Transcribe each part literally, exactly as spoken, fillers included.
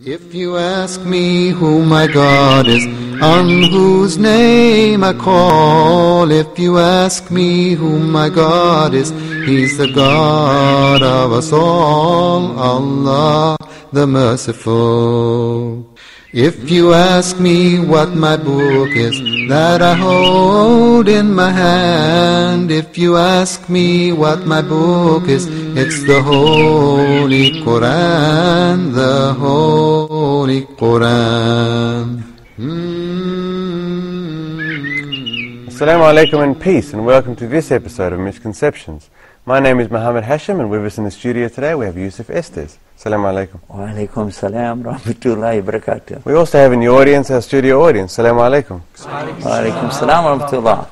If you ask me who my God is, on whose name I call, if you ask me who my God is, He's the God of us all, Allah the Merciful. If you ask me what my book is that I hold in my hand, if you ask me what my book is, it's the Holy Quran, the Holy Quran. Mm. Assalamu alaikum and peace, and welcome to this episode of Misconceptions. My name is Muhammad Hashim, and with us in the studio today we have Yusuf Estes. Assalamu alaikum. Wa alaikum salam rahmatullahi barakatuh. We also have in the audience our studio audience. Assalamu alaikum. Wa alaikum salam rahmatullah.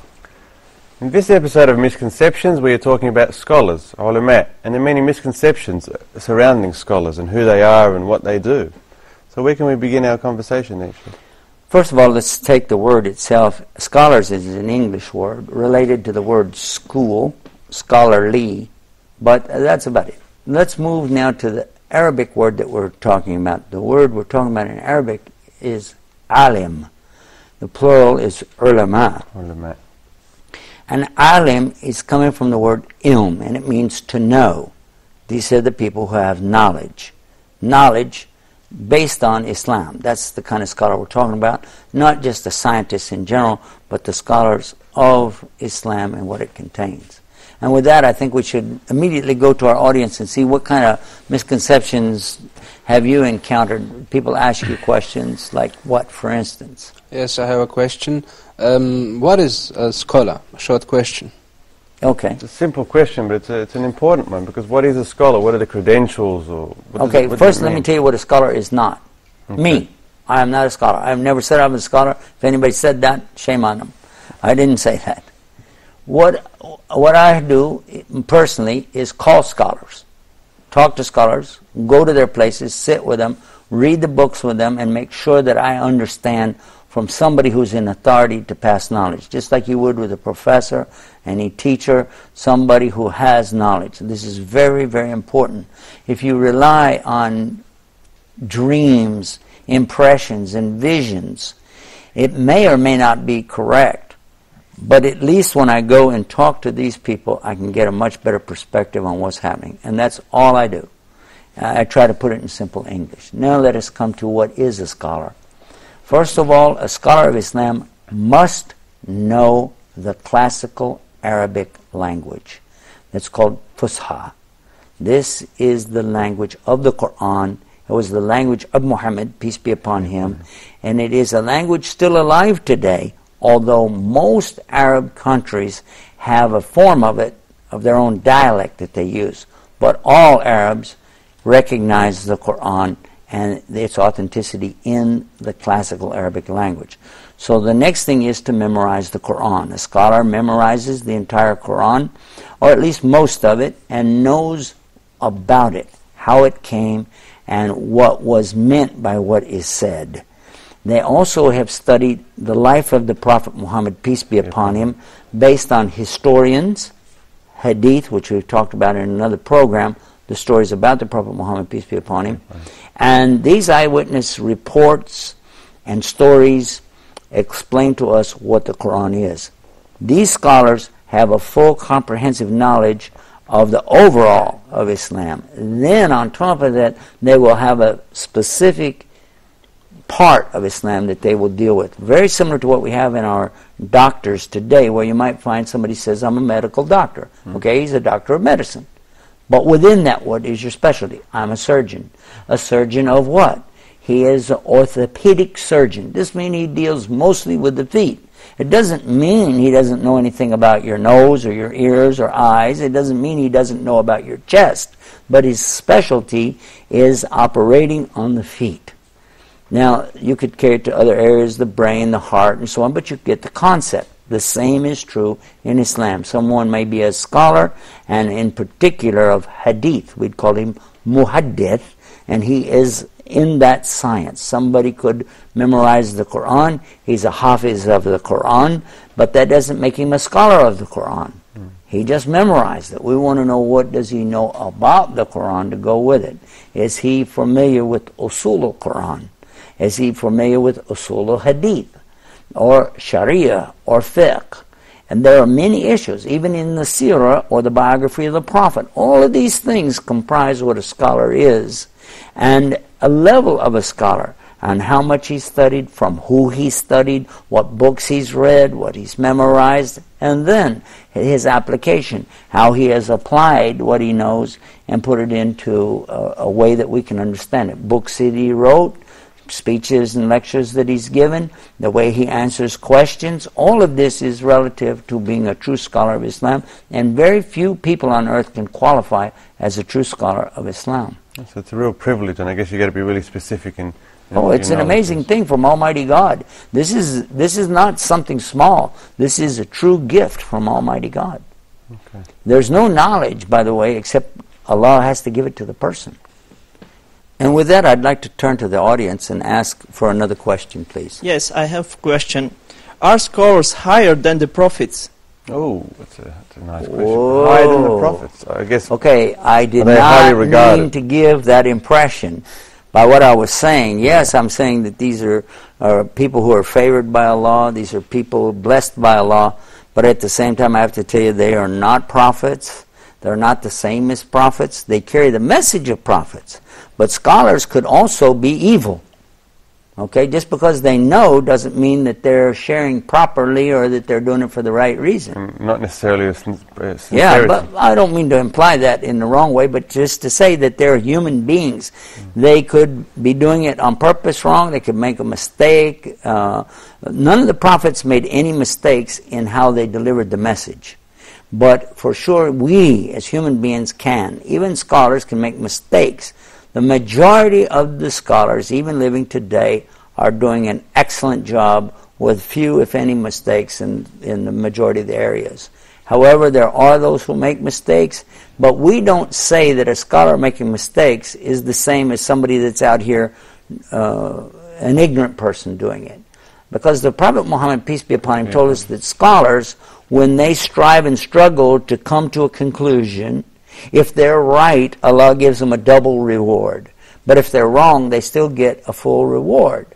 In this episode of Misconceptions we are talking about scholars, ulama, and the many misconceptions surrounding scholars and who they are and what they do. So where can we begin our conversation actually? First of all, let's take the word itself. Scholars is an English word related to the word school, scholarly, but that's about it. Let's move now to the Arabic word that we're talking about. The word we're talking about in Arabic is alim. The plural is ulama. Ulama. And alim is coming from the word ilm, and it means to know. These are the people who have knowledge. Knowledge based on Islam. That's the kind of scholar we're talking about. Not just the scientists in general, but the scholars of Islam and what it contains. And with that, I think we should immediately go to our audience and see what kind of misconceptions have you encountered. People ask you questions like what, for instance? Yes, I have a question. Um, what is a scholar? A short question. Okay. It's a simple question, but it's, a, it's an important one, because what is a scholar? What are the credentials? Or okay, it, first let me tell you what a scholar is not. Okay. Me, I am not a scholar. I have never said I'm a scholar. If anybody said that, shame on them. I didn't say that. What what I do personally is call scholars, talk to scholars, go to their places, sit with them, read the books with them, and make sure that I understand from somebody who's in authority to pass knowledge, just like you would with a professor, any teacher, somebody who has knowledge. This is very, very important. If you rely on dreams, impressions, and visions, it may or may not be correct. But at least when I go and talk to these people, I can get a much better perspective on what's happening. And that's all I do. I try to put it in simple English. Now let us come to what is a scholar. First of all, a scholar of Islam must know the classical Arabic language. That's called Fusha. This is the language of the Quran. It was the language of Muhammad, peace be upon him. And it is a language still alive today, although most Arab countries have a form of it, of their own dialect that they use. But all Arabs recognize the Quran and its authenticity in the classical Arabic language. So the next thing is to memorize the Quran. A scholar memorizes the entire Quran, or at least most of it, and knows about it, how it came, and what was meant by what is said. They also have studied the life of the Prophet Muhammad, peace be upon him, based on historians, hadith, which we've talked about in another program, the stories about the Prophet Muhammad, peace be upon him. And these eyewitness reports and stories explain to us what the Quran is. These scholars have a full comprehensive knowledge of the overall of Islam. And then on top of that, they will have a specific part of Islam that they will deal with. Very similar to what we have in our doctors today, where you might find somebody says, I'm a medical doctor. Mm. Okay, he's a doctor of medicine. But within that, what is your specialty? I'm a surgeon. A surgeon of what? He is an orthopedic surgeon. This means he deals mostly with the feet. It doesn't mean he doesn't know anything about your nose or your ears or eyes. It doesn't mean he doesn't know about your chest. But his specialty is operating on the feet. Now, you could carry it to other areas, the brain, the heart, and so on, but you get the concept. The same is true in Islam. Someone may be a scholar, and in particular of hadith. We'd call him muhaddith, and he is in that science. Somebody could memorize the Quran. He's a hafiz of the Quran, but that doesn't make him a scholar of the Quran. Mm. He just memorized it. We want to know what does he know about the Quran to go with it. Is he familiar with usul al-Quran? Is he familiar with usul al-Hadith? Or sharia? Or fiqh? And there are many issues, even in the seerah or the biography of the Prophet. All of these things comprise what a scholar is, and a level of a scholar, and how much he studied, from who he studied, what books he's read, what he's memorized, and then his application, how he has applied what he knows and put it into a, a way that we can understand it. Books that he wrote, speeches and lectures that he's given, the way he answers questions, all of this is relative to being a true scholar of Islam, and very few people on earth can qualify as a true scholar of Islam. So it's a real privilege, and I guess you got to be really specific in... Oh, it's an amazing thing from Almighty God. This is, this is not something small. This is a true gift from Almighty God. Okay. There's no knowledge, by the way, except Allah has to give it to the person. And with that, I'd like to turn to the audience and ask for another question, please. Yes, I have a question. Are scholars higher than the prophets? Oh, that's a, that's a nice question. Whoa. Higher than the prophets, I guess. Okay, I did not mean to give that impression. By what I was saying, yes, I'm saying that these are, are people who are favored by Allah, these are people blessed by Allah, but at the same time I have to tell you they are not prophets, they're not the same as prophets, they carry the message of prophets. But scholars could also be evil. Okay, just because they know doesn't mean that they're sharing properly or that they're doing it for the right reason. Mm, not necessarily a sin uh, sincerity. Yeah, but I don't mean to imply that in the wrong way, but just to say that they're human beings. Mm. They could be doing it on purpose wrong, they could make a mistake. Uh, none of the prophets made any mistakes in how they delivered the message. But for sure we as human beings can. Even scholars can make mistakes. The majority of the scholars, even living today, are doing an excellent job with few, if any, mistakes in, in the majority of the areas. However, there are those who make mistakes, but we don't say that a scholar making mistakes is the same as somebody that's out here, uh, an ignorant person doing it. Because the Prophet Muhammad, peace be upon him, yeah. told us that scholars, when they strive and struggle to come to a conclusion, if they're right, Allah gives them a double reward. But if they're wrong, they still get a full reward.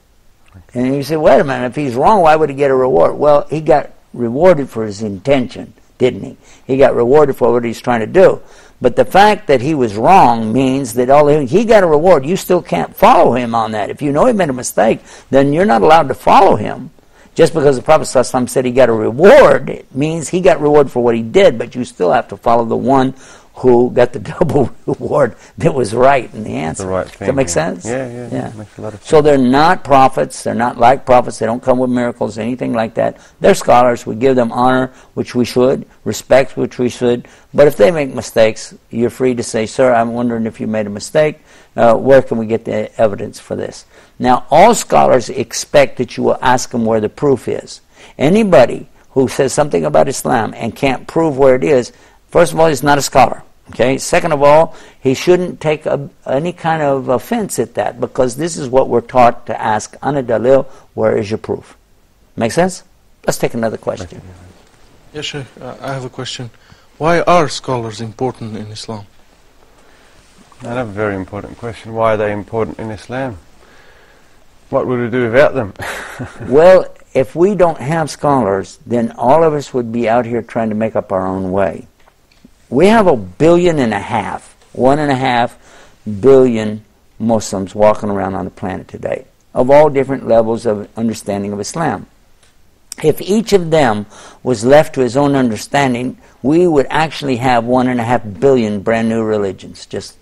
And you say, wait a minute, if he's wrong, why would he get a reward? Well, he got rewarded for his intention, didn't he? He got rewarded for what he's trying to do. But the fact that he was wrong means that all he got a reward. You still can't follow him on that. If you know he made a mistake, then you're not allowed to follow him. Just because the Prophet ﷺ said he got a reward, it means he got reward for what he did, but you still have to follow the one who got the double reward that was right in the answer. The right thing, Does that make yeah. sense? Yeah, yeah, yeah. It makes a lot of sense. So they're not prophets, they're not like prophets, they don't come with miracles, anything like that. They're scholars, we give them honor, which we should, respect, which we should, but if they make mistakes, you're free to say, sir, I'm wondering if you made a mistake, uh, where can we get the evidence for this? Now, all scholars expect that you will ask them where the proof is. Anybody who says something about Islam and can't prove where it is, first of all, he's not a scholar. Okay. Second of all, he shouldn't take a, any kind of offense at that, because this is what we're taught to ask. Ana dalil, where is your proof? Make sense? Let's take another question. Yes, Sheikh, uh, I have a question. Why are scholars important in Islam? That's a very important question. Why are they important in Islam? What would we do without them? Well, if we don't have scholars, then all of us would be out here trying to make up our own way. We have a billion and a half, one and a half billion Muslims walking around on the planet today, of all different levels of understanding of Islam. If each of them was left to his own understanding, we would actually have one and a half billion brand new religions, just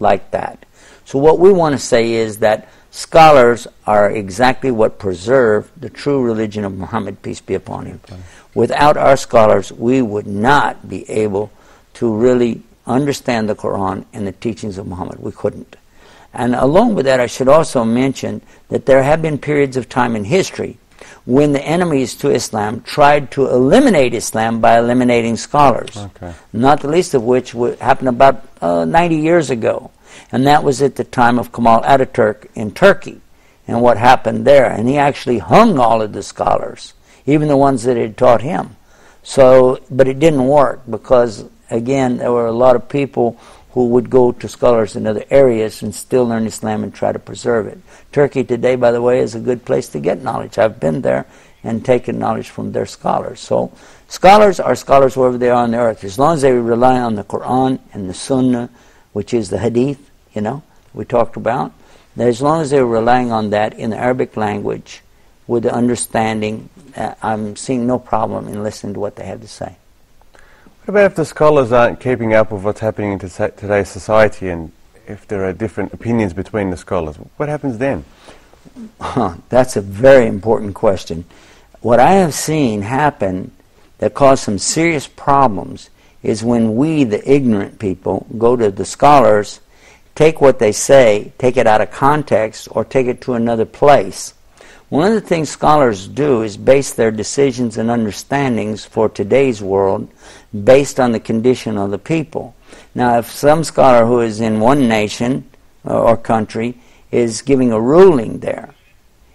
like that. So what we want to say is that scholars are exactly what preserve the true religion of Muhammad, peace be upon him. Without our scholars, we would not be able to really understand the Quran and the teachings of Muhammad. We couldn't. And along with that, I should also mention that there have been periods of time in history when the enemies to Islam tried to eliminate Islam by eliminating scholars. Okay. Not the least of which happened about uh, ninety years ago. And that was at the time of Kemal Ataturk in Turkey, and what happened there. And he actually hung all of the scholars, even the ones that had taught him. So, but it didn't work because, again, there were a lot of people who would go to scholars in other areas and still learn Islam and try to preserve it. Turkey today, by the way, is a good place to get knowledge. I've been there and taken knowledge from their scholars. So, scholars are scholars wherever they are on the earth, as long as they rely on the Quran and the Sunnah, which is the Hadith, you know, we talked about. As long as they're relying on that in the Arabic language with the understanding, uh, I'm seeing no problem in listening to what they have to say. What about if the scholars aren't keeping up with what's happening in today's society and if there are different opinions between the scholars? What happens then? Huh, that's a very important question. What I have seen happen that caused some serious problems is when we, the ignorant people, go to the scholars, take what they say, take it out of context, or take it to another place. One of the things scholars do is base their decisions and understandings for today's world based on the condition of the people. Now, if some scholar who is in one nation or country is giving a ruling there,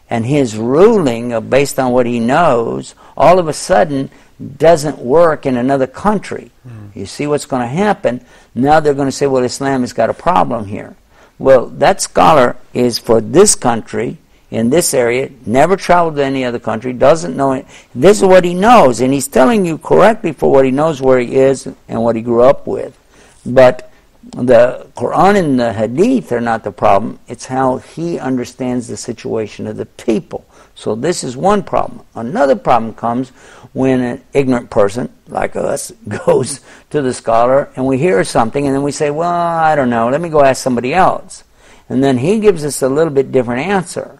and his ruling, based on what he knows, all of a sudden doesn't work in another country. Mm. You see what's going to happen? Now they're going to say, well, Islam has got a problem here. Well, that scholar is for this country, in this area, never traveled to any other country, doesn't know it. This is what he knows, and he's telling you correctly for what he knows, where he is, and what he grew up with. But the Quran and the Hadith are not the problem. It's how he understands the situation of the people. So this is one problem. Another problem comes when an ignorant person, like us, goes to the scholar and we hear something and then we say, well, I don't know, let me go ask somebody else. And then he gives us a little bit different answer.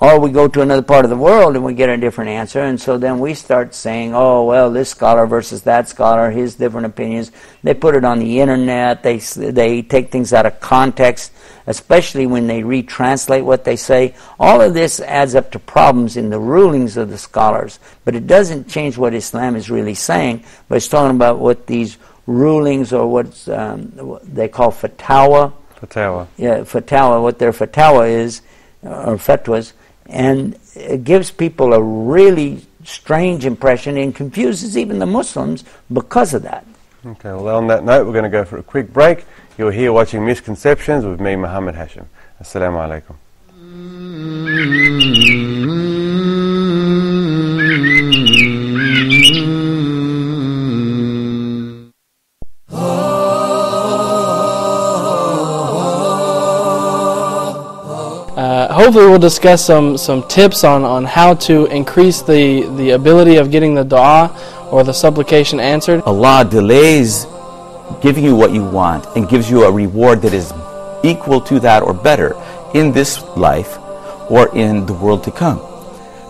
Or we go to another part of the world and we get a different answer, and so then we start saying, oh, well, this scholar versus that scholar, his different opinions. They put it on the internet, they, they take things out of context, especially when they retranslate what they say. All of this adds up to problems in the rulings of the scholars, but it doesn't change what Islam is really saying, but it's talking about what these rulings or what um, they call fatawa. Fatawa. Yeah, fatawa, what their fatawa is, or fatwas, and it gives people a really strange impression and confuses even the Muslims because of that. Okay, well, on that note, we're going to go for a quick break. You're here watching Misconceptions with me, Muhammad Hashim. Assalamu alaikum. Hopefully we'll discuss some, some tips on, on how to increase the, the ability of getting the dua or the supplication answered. Allah delays giving you what you want and gives you a reward that is equal to that or better in this life or in the world to come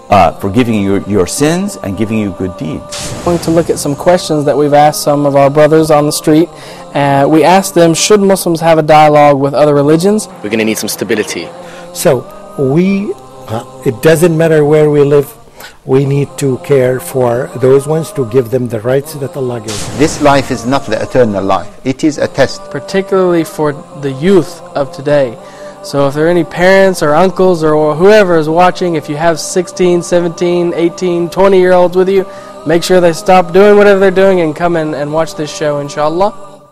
uh, for giving you your sins and giving you good deeds. I'm going to look at some questions that we've asked some of our brothers on the street. Uh, we asked them, should Muslims have a dialogue with other religions? We're going to need some stability. So we, uh, it doesn't matter where we live, we need to care for those ones to give them the rights that Allah gives. This life is not the eternal life, it is a test. Particularly for the youth of today. So if there are any parents or uncles or whoever is watching, if you have sixteen, seventeen, eighteen, twenty year olds with you, make sure they stop doing whatever they're doing and come in and watch this show, inshallah.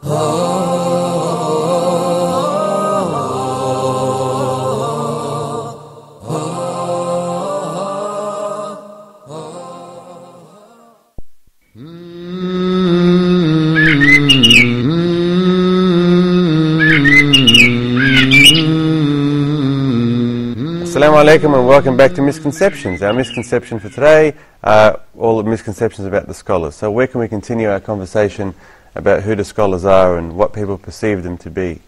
Assalamu alaikum and welcome back to Misconceptions. Our misconception for today are all the misconceptions about the scholars. So where can we continue our conversation about who the scholars are and what people perceive them to be?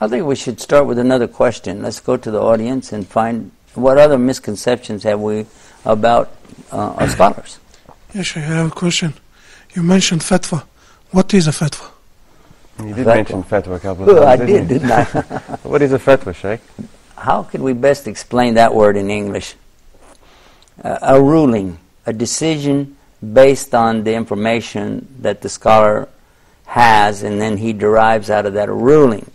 I think we should start with another question. Let's go to the audience and find what other misconceptions have we about uh, our scholars. Yes, Shaykh, I have a question. You mentioned fatwa. What is a fatwa? You did fatwa. mention fatwa a couple of times, I did, didn't I? What is a fatwa, Shaykh? How could we best explain that word in English? Uh, a ruling, a decision based on the information that the scholar has, and then he derives out of that a ruling.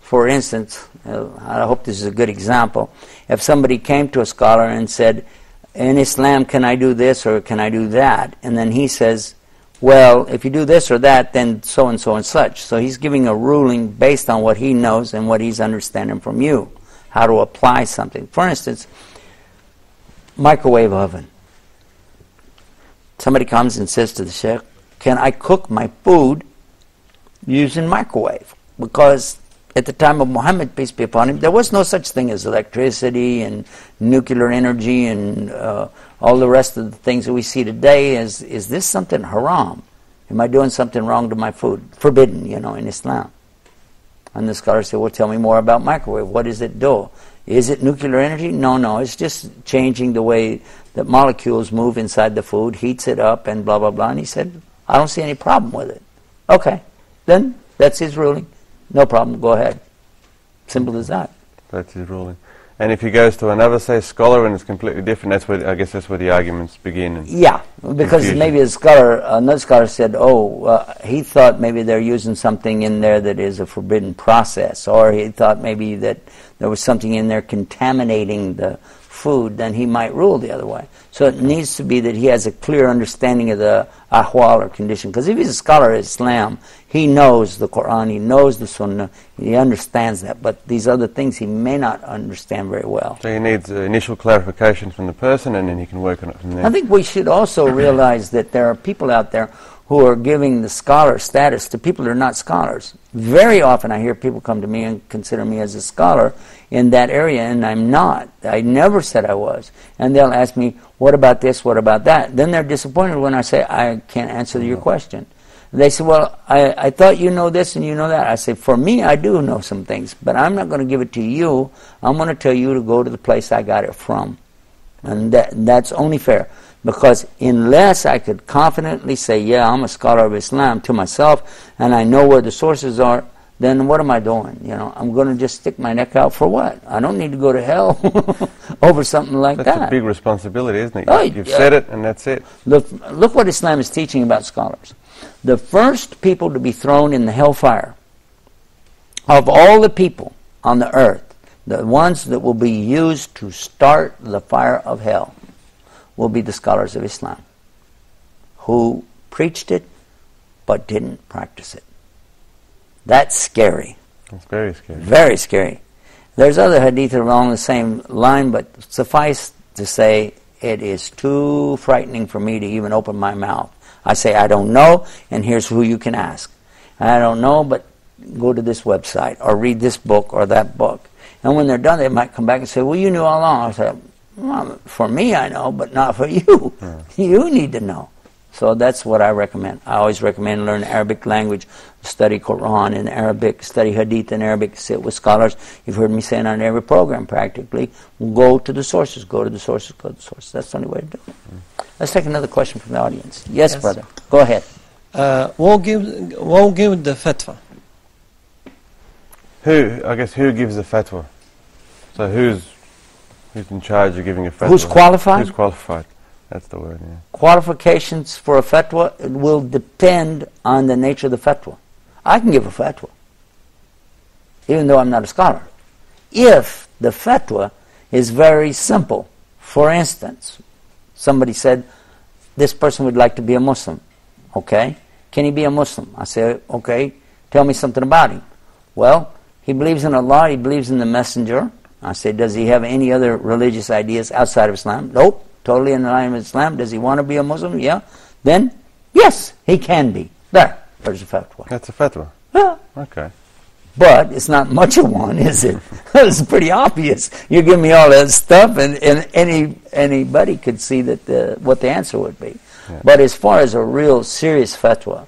For instance, uh, I hope this is a good example, if somebody came to a scholar and said, in Islam, can I do this or can I do that? And then he says, well, if you do this or that, then so and so and such. So he's giving a ruling based on what he knows and what he's understanding from you, how to apply something. For instance, microwave oven. Somebody comes and says to the sheikh, can I cook my food using microwave? Because at the time of Muhammad, peace be upon him, there was no such thing as electricity and nuclear energy and uh, all the rest of the things that we see today. Is, is this something haram? Am I doing something wrong to my food? Forbidden, you know, in Islam. And the scholars say, well, tell me more about microwave. What does it do? Is it nuclear energy? No, no. It's just changing the way that molecules move inside the food, heats it up, and blah, blah, blah. And he said, I don't see any problem with it. Okay. Then that's his ruling. No problem, go ahead. Simple as that. That's his ruling. And if he goes to another, say, scholar, and it's completely different, that's where, I guess that's where the arguments begin. And yeah, because confusion. Maybe a scholar, another scholar said, oh, uh, he thought maybe they're using something in there that is a forbidden process, or he thought maybe that there was something in there contaminating the food, then he might rule the other way. So it needs to be that he has a clear understanding of the ahwal or condition. Because if he's a scholar of Islam, he knows the Quran, he knows the Sunnah, he understands that. But these other things he may not understand very well. So he needs uh, initial clarification from the person, and then he can work on it from there. I think we should also realize that there are people out there who are giving the scholar status to people that are not scholars. Very often I hear people come to me and consider me as a scholar in that area, and I'm not. I never said I was. And they'll ask me, what about this, what about that? Then they're disappointed when I say, I can't answer your question. And they say, well, I, I thought you know this and you know that. I say, for me, I do know some things, but I'm not going to give it to you. I'm going to tell you to go to the place I got it from. And that, that's only fair. Because unless I could confidently say, yeah, I'm a scholar of Islam to myself, and I know where the sources are, then what am I doing? You know, I'm going to just stick my neck out for what? I don't need to go to hell over something like that's that. That's a big responsibility, isn't it? Oh, You've yeah. said it, and that's it. Look, look what Islam is teaching about scholars. The first people to be thrown in the hellfire, of all the people on the earth, the ones that will be used to start the fire of hell, will be the scholars of Islam who preached it but didn't practice it. That's scary. That's very scary. Very scary. There's other hadith along the same line, but suffice to say it is too frightening for me to even open my mouth. I say, I don't know, and here's who you can ask. I don't know, but go to this website or read this book or that book. And when they're done, they might come back and say, well, you knew all along. I say, well, for me, I know, but not for you. Yeah. You need to know. So that's what I recommend. I always recommend learn Arabic language, study Quran in Arabic, study Hadith in Arabic, sit with scholars. You've heard me saying on every program practically, go to the sources, go to the sources, go to the sources. That's the only way to do it. Yeah. Let's take another question from the audience. Yes, yes. Brother. Go ahead. Uh, we'll give, we'll give the fatwa. Who, I guess, who gives the fatwa? So who's... Who's in charge of giving a fatwa? Who's qualified? Who's qualified? That's the word, yeah. Qualifications for a fatwa will depend on the nature of the fatwa. I can give a fatwa, even though I'm not a scholar, if the fatwa is very simple. For instance, somebody said, this person would like to be a Muslim. Okay, can he be a Muslim? I say, okay, tell me something about him. Well, he believes in Allah, he believes in the Messenger. I say, does he have any other religious ideas outside of Islam? Nope, totally in line with Islam. Does he want to be a Muslim? Yeah. Then, yes, he can be. There, there's a fatwa. That's a fatwa? Yeah. Okay. But it's not much of one, is it? It's pretty obvious. You give me all that stuff, and, and any anybody could see that the, what the answer would be. Yeah. But as far as a real serious fatwa,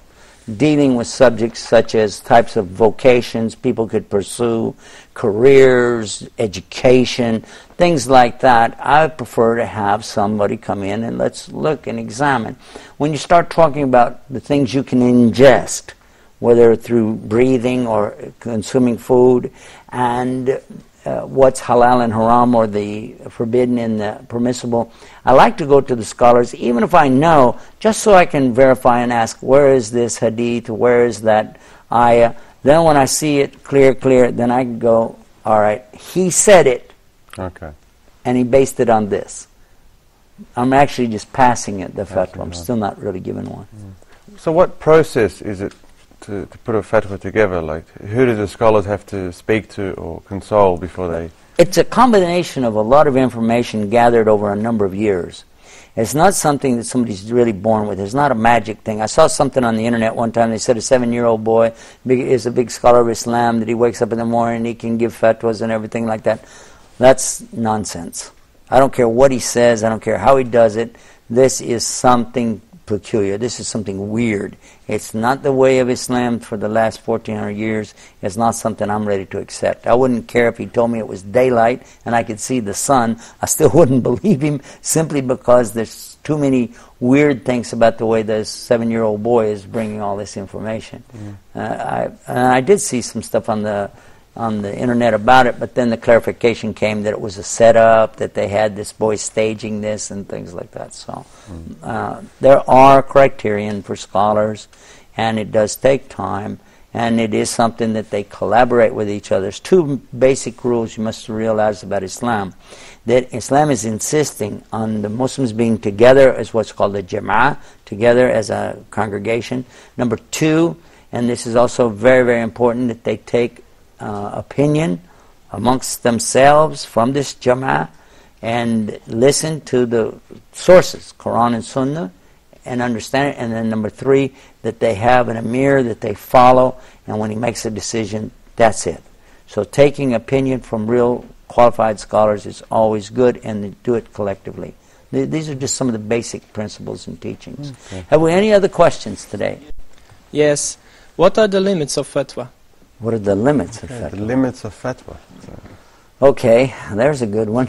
dealing with subjects such as types of vocations people could pursue, careers, education, things like that, I prefer to have somebody come in and let's look and examine. When you start talking about the things you can ingest, whether through breathing or consuming food, and uh, what's halal and haram, or the forbidden and the permissible, I like to go to the scholars, even if I know, just so I can verify and ask, where is this hadith, where is that ayah? Then when I see it clear, clear, then I can go, all right, he said it. Okay. And he based it on this. I'm actually just passing it, the fatwa. I'm still not really giving one. Mm. So what process is it to, to put a fatwa together? Like, who do the scholars have to speak to or console before they... It's a combination of a lot of information gathered over a number of years. It's not something that somebody's really born with. It's not a magic thing. I saw something on the internet one time. They said a seven-year-old boy big, is a big scholar of Islam, that he wakes up in the morning and he can give fatwas and everything like that. That's nonsense. I don't care what he says. I don't care how he does it. This is something peculiar. This is something weird. It's not the way of Islam for the last fourteen hundred years. It's not something I'm ready to accept. I wouldn't care if he told me it was daylight and I could see the sun. I still wouldn't believe him, simply because there's too many weird things about the way this seven-year-old boy is bringing all this information. Mm-hmm. uh, I, and I did see some stuff on the on the internet about it, but then the clarification came that it was a setup, that they had this boy staging this and things like that. So mm. uh, there are criterion for scholars, and it does take time, and it is something that they collaborate with each other. There's two basic rules you must realize about Islam, that Islam is insisting on the Muslims being together as what's called a jama'ah, together as a congregation. Number two, and this is also very, very important, that they take Uh, opinion amongst themselves from this jama'ah and listen to the sources, Quran and Sunnah, and understand it. And then number three, that they have an Amir that they follow, and when he makes a decision, that's it. So taking opinion from real qualified scholars is always good, and they do it collectively. Th these are just some of the basic principles and teachings. Okay. Have we any other questions today? Yes. What are the limits of fatwa? What are the limits of fatwa? The limits of fatwa. Okay, there's a good one.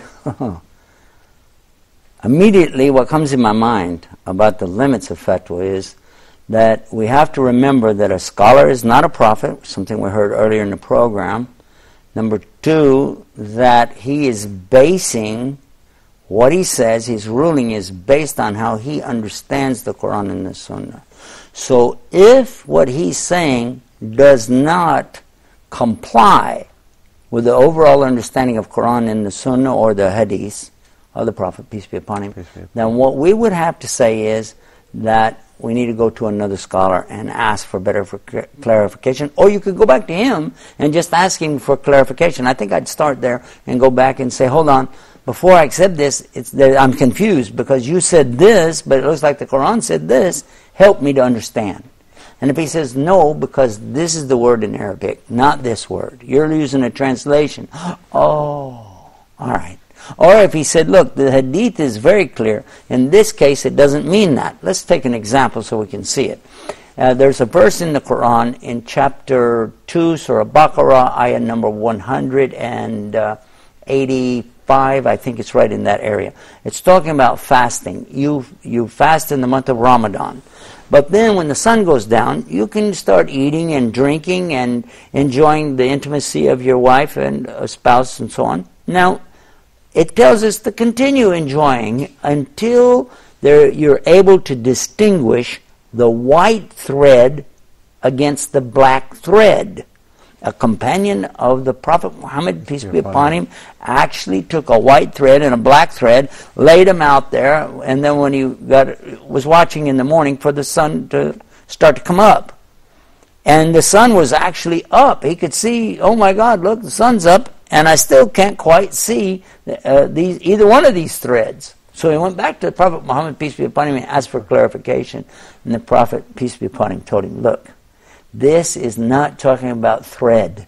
Immediately what comes in my mind about the limits of fatwa is that we have to remember that a scholar is not a prophet, something we heard earlier in the program. Number two, that he is basing what he says, his ruling is based on how he understands the Quran and the Sunnah. So if what he's saying does not comply with the overall understanding of Quran and the Sunnah or the Hadith of the Prophet, peace be upon him, then upon what we would have to say is that we need to go to another scholar and ask for better for clarification, or you could go back to him and just ask him for clarification. I think I'd start there and go back and say, hold on, before I accept this, it's that I'm confused because you said this, but it looks like the Quran said this, help me to understand. And if he says, no, because this is the word in Arabic, not this word. You're using a translation. Oh, all right. Or if he said, look, the hadith is very clear. In this case, it doesn't mean that. Let's take an example so we can see it. Uh, there's a verse in the Quran in chapter two, Surah Baqarah, ayah number one hundred eighty-five. I think it's right in that area. It's talking about fasting. You, you fast in the month of Ramadan. But then when the sun goes down, you can start eating and drinking and enjoying the intimacy of your wife and a spouse and so on. Now, it tells us to continue enjoying until there, you're able to distinguish the white thread against the black thread. A companion of the Prophet Muhammad, peace be upon him, actually took a white thread and a black thread, laid them out there, and then when he got, was watching in the morning for the sun to start to come up. And the sun was actually up. He could see, oh my God, look, the sun's up, and I still can't quite see uh, these, either one of these threads. So he went back to the Prophet Muhammad, peace be upon him, and asked for clarification. And the Prophet, peace be upon him, told him, look, this is not talking about thread.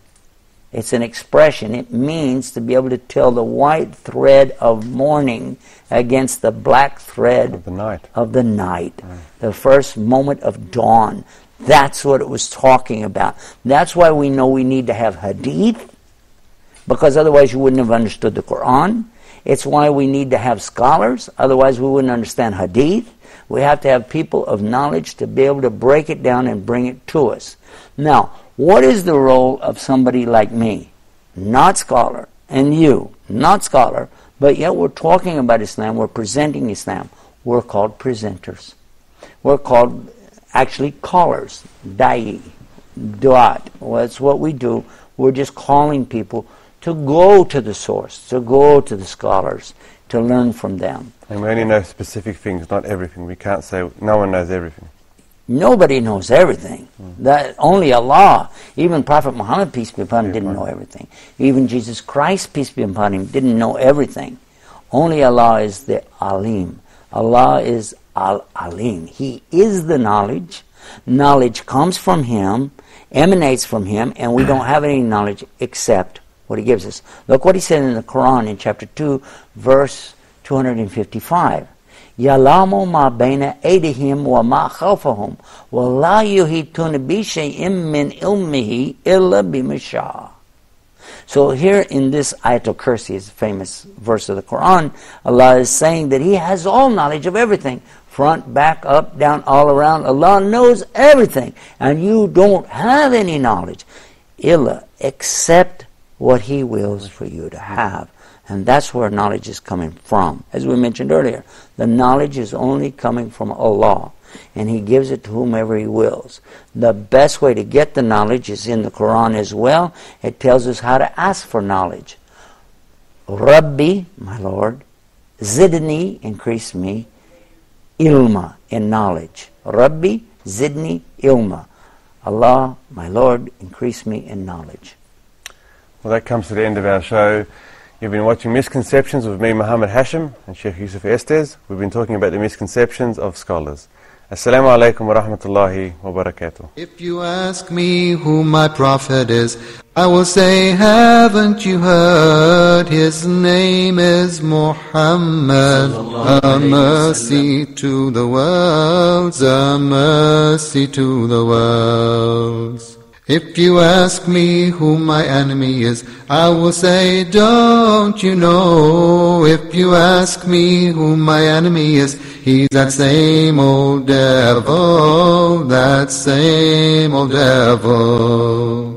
It's an expression. It means to be able to tell the white thread of morning against the black thread of the night. Of the night. Mm. The first moment of dawn. That's what it was talking about. That's why we know we need to have hadith, because otherwise you wouldn't have understood the Quran. It's why we need to have scholars, otherwise we wouldn't understand hadith. We have to have people of knowledge to be able to break it down and bring it to us. Now, what is the role of somebody like me? Not scholar. And you, not scholar. But yet we're talking about Islam. We're presenting Islam. We're called presenters. We're called actually callers. Da'i. Du'at. Well, that's what we do. We're just calling people to go to the source, to go to the scholars, to learn from them. And we only know specific things, not everything. We can't say, no one knows everything. Nobody knows everything. Mm. That only Allah. Even Prophet Muhammad, peace be upon him, didn't know everything. Even Jesus Christ, peace be upon him, didn't know everything. Only Allah is the Alim. Allah is Al-Alim. He is the knowledge. Knowledge comes from Him, emanates from Him, and we don't have any knowledge except what He gives us. Look what He said in the Quran in chapter two, verse two fifty-five. Yalamu ma baina aydihim wa ma khawfahum wa la yuhituna bi shay'in min ilmihi illa bima sha'a. So here in this Ayatul Kursi is a famous verse of the Quran. Allah is saying that He has all knowledge of everything. Front, back, up, down, all around. Allah knows everything. And you don't have any knowledge. Illa, except what He wills for you to have. And that's where knowledge is coming from. As we mentioned earlier, the knowledge is only coming from Allah. And He gives it to whomever He wills. The best way to get the knowledge is in the Quran as well. It tells us how to ask for knowledge. Rabbi, my Lord, zidni, increase me, ilma, in knowledge. Rabbi, zidni, ilma. Allah, my Lord, increase me in knowledge. Well, that comes to the end of our show. You've been watching Misconceptions with me, Muhammad Hashim, and Sheikh Yusuf Estes. We've been talking about the misconceptions of scholars. Assalamu alaikum wa rahmatullahi wa barakatuh. If you ask me who my prophet is, I will say, haven't you heard? His name is Muhammad. A mercy to the worlds, a mercy to the worlds. If you ask me who my enemy is, I will say, don't you know? If you ask me who my enemy is, he's that same old devil, that same old devil.